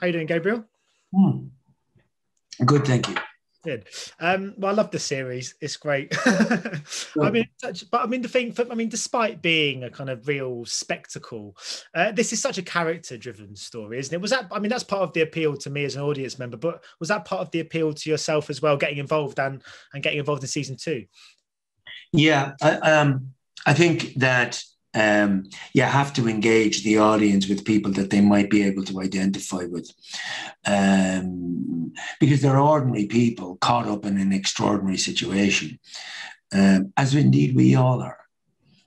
How you doing, Gabriel? Good, thank you. Good. Well, I love the series. It's great. Despite being a kind of real spectacle, this is such a character-driven story, isn't it? That's part of the appeal to me as an audience member. But was that part of the appeal to yourself as well, getting involved and getting involved in season two? Yeah, I think that you have to engage the audience with people that they might be able to identify with, because they're ordinary people caught up in an extraordinary situation, as indeed we all are.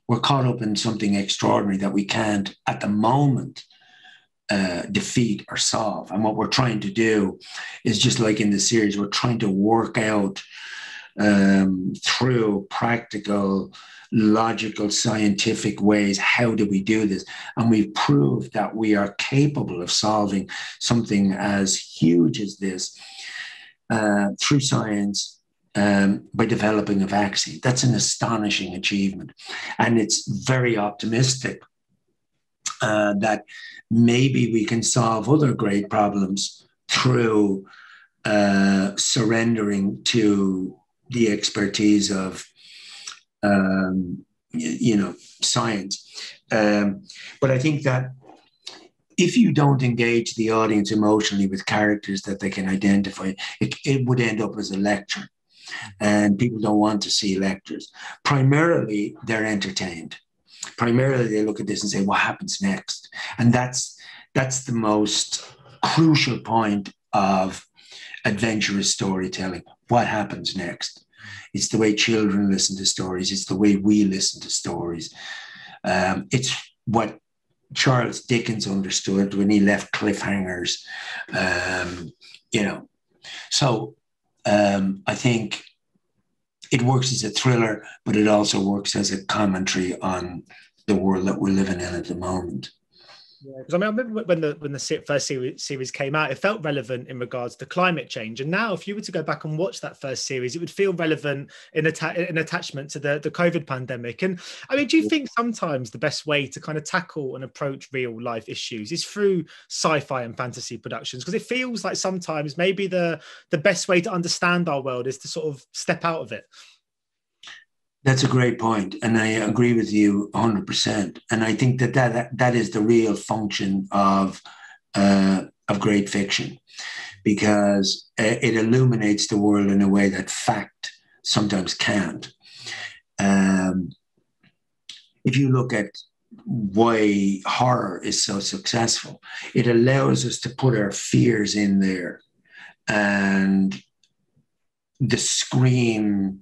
We're caught up in something extraordinary that we can't at the moment defeat or solve. And what we're trying to do is, just like in the series, we're trying to work out through practical, logical, scientific ways, how do we do this? And we've proved that we are capable of solving something as huge as this through science, by developing a vaccine. That's an astonishing achievement. And it's very optimistic that maybe we can solve other great problems through surrendering to the expertise of science. But I think that if you don't engage the audience emotionally with characters that they can identify, it would end up as a lecture. And people don't want to see lectures. Primarily, they're entertained. Primarily, they look at this and say, what happens next? And that's the most crucial point of adventurous storytelling. What happens next? It's the way children listen to stories. It's the way we listen to stories. It's what Charles Dickens understood when he left cliffhangers, So I think it works as a thriller, but it also works as a commentary on the world that we're living in at the moment. Yeah, because I remember when the first series came out, it felt relevant in regards to climate change. And now, if you were to go back and watch that first series, it would feel relevant in attachment to the COVID pandemic. And I mean, do you think sometimes the best way to kind of tackle and approach real life issues is through sci-fi and fantasy productions? Because it feels like sometimes maybe the best way to understand our world is to sort of step out of it. That's a great point, and I agree with you 100%. And I think that is the real function of great fiction, because it illuminates the world in a way that fact sometimes can't. If you look at why horror is so successful, it allows us to put our fears in there, and the scream,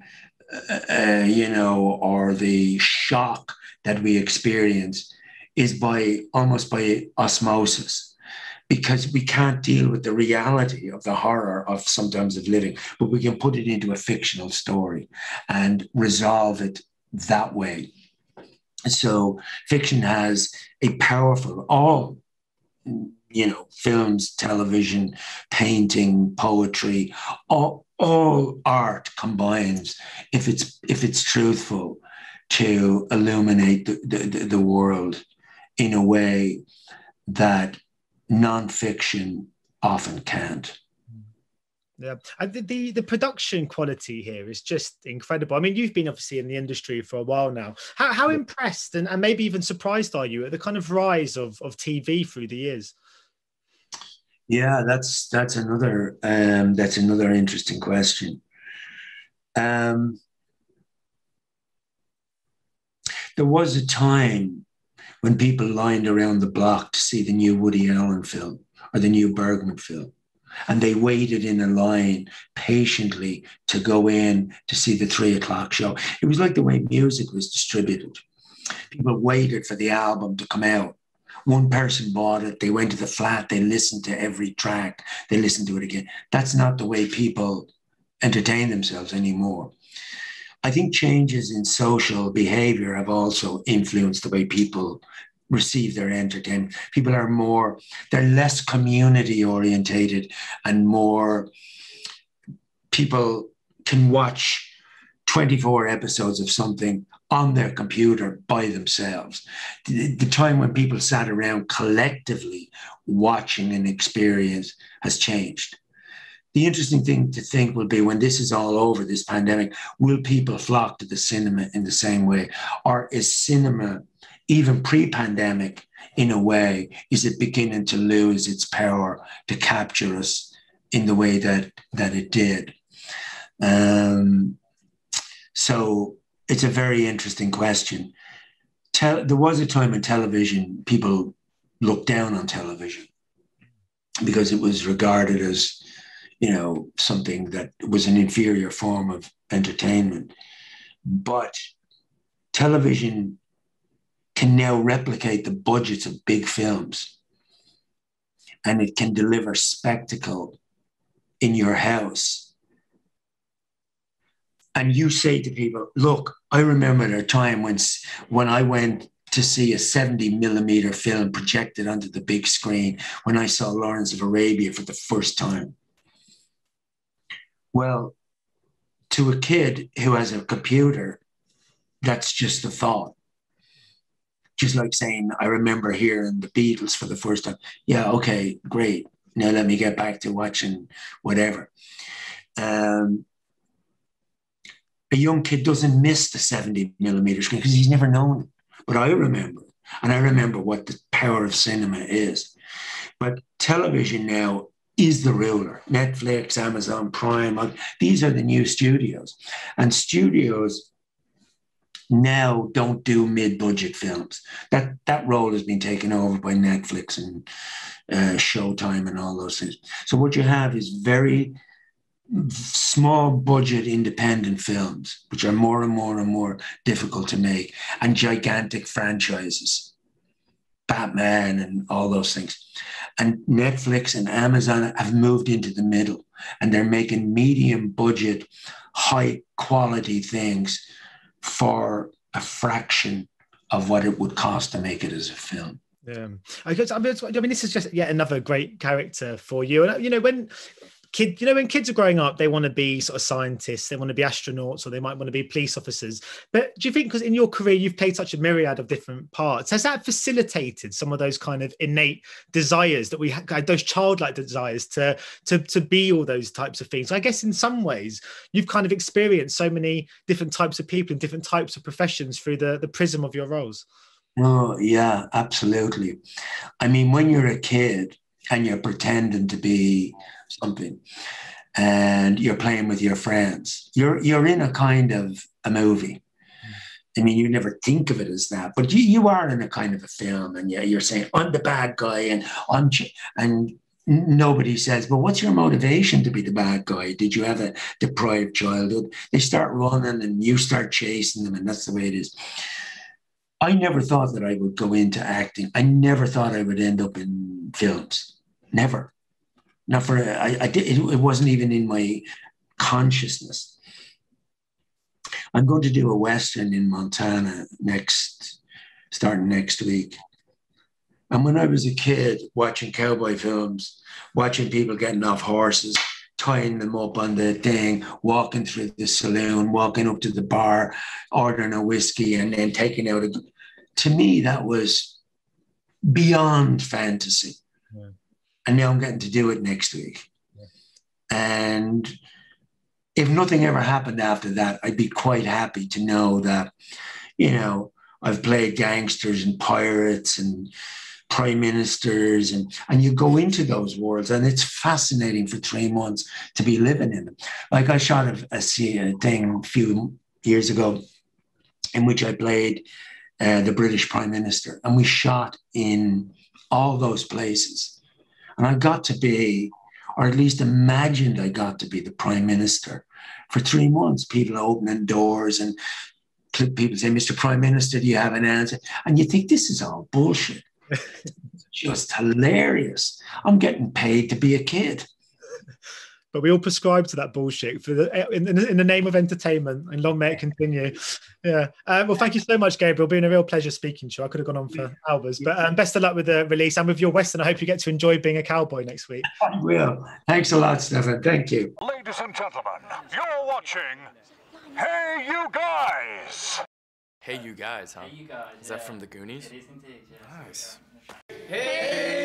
or the shock that we experience is almost by osmosis, because we can't deal with the reality of the horror of sometimes of living, but we can put it into a fictional story and resolve it that way. So fiction has a powerful, films, television, painting, poetry, all art combines, if it's truthful, to illuminate the world in a way that nonfiction often can't. Yeah, and the production quality here is just incredible. I mean, you've been obviously in the industry for a while now. How impressed and maybe even surprised are you at the kind of rise of TV through the years? Yeah, that's another interesting question. There was a time when people lined around the block to see the new Woody Allen film or the new Bergman film, and they waited in a line patiently to go in to see the 3 o'clock show. It was like the way music was distributed. People waited for the album to come out. One person bought it, they went to the flat, they listened to every track, they listened to it again. That's not the way people entertain themselves anymore. I think changes in social behavior have also influenced the way people receive their entertainment. People are they're less community orientated, and more people can watch 24 episodes of something on their computer by themselves. The time when people sat around collectively watching an experience has changed. The interesting thing to think will be, when this is all over, this pandemic, will people flock to the cinema in the same way? Or is cinema, even pre-pandemic, in a way, is it beginning to lose its power to capture us in the way that, it did? So it's a very interesting question. There was a time in television, people looked down on television because it was regarded as, you know, something that was an inferior form of entertainment. But television can now replicate the budgets of big films, and it can deliver spectacle in your house. And you say to people, look, I remember a time when I went to see a 70mm film projected onto the big screen, when I saw Lawrence of Arabia for the first time. Well, to a kid who has a computer, that's just a thought. Just like saying, I remember hearing the Beatles for the first time. Yeah, okay, great. Now let me get back to watching whatever. A young kid doesn't miss the 70mm screen because he's never known it. But I remember it. And I remember what the power of cinema is. But television now is the ruler. Netflix, Amazon Prime, these are the new studios. And studios now don't do mid-budget films. That role has been taken over by Netflix and Showtime and all those things. So what you have is very small budget independent films, which are more and more and more difficult to make, and gigantic franchises. Batman and all those things. And Netflix and Amazon have moved into the middle, and they're making medium budget, high quality things for a fraction of what it would cost to make it as a film. Yeah. I mean, this is just yet another great character for you. And, you know, when kids are growing up, they want to be sort of scientists, they want to be astronauts, or they might want to be police officers. But do you think, because in your career, you've played such a myriad of different parts, has that facilitated some of those kind of innate desires that we had, those childlike desires to be all those types of things? So I guess in some ways, you've kind of experienced so many different types of people and different types of professions through the prism of your roles. Oh, yeah, absolutely. I mean, when you're a kid, and you're pretending to be something, and you're playing with your friends, you're in a kind of a movie. I mean, you never think of it as that, but you are in a kind of a film, and you're saying, I'm the bad guy, and nobody says, well, what's your motivation to be the bad guy? Did you have a deprived childhood? They start running, and you start chasing them, and that's the way it is. I never thought that I would go into acting. I never thought I would end up in films. Never. Not for, it wasn't even in my consciousness. I'm going to do a Western in Montana starting next week. And when I was a kid watching cowboy films, watching people getting off horses, tying them up on the thing, walking through the saloon, walking up to the bar, ordering a whiskey, and then taking out a... To me, that was beyond fantasy. Yeah. And now I'm getting to do it next week. Yeah. And if nothing ever happened after that, I'd be quite happy to know that, you know, I've played gangsters and pirates and prime ministers, and you go into those worlds, and it's fascinating for 3 months to be living in them. Like, I shot a thing a few years ago in which I played the British prime minister, and we shot in all those places, and I got to be, or at least imagined I got to be, the prime minister for 3 months. People opening doors, and people say, Mr. Prime Minister, do you have an answer? And you think, this is all bullshit. Just hilarious. I'm getting paid to be a kid. But we all prescribe to that bullshit for the, in the name of entertainment, and long may it continue. Yeah. Well, thank you so much, Gabriel. It's been a real pleasure speaking to you. I could have gone on for hours, but best of luck with the release and with your Western. I hope you get to enjoy being a cowboy next week. I will. Thanks a lot, Stefan. Thank you. Ladies and gentlemen, you're watching Hey You Guys. Hey You Guys, huh? Hey You Guys. Is that from the Goonies? It is indeed, yes. Nice. Hey!